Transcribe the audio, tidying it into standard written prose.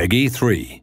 Peggy 3.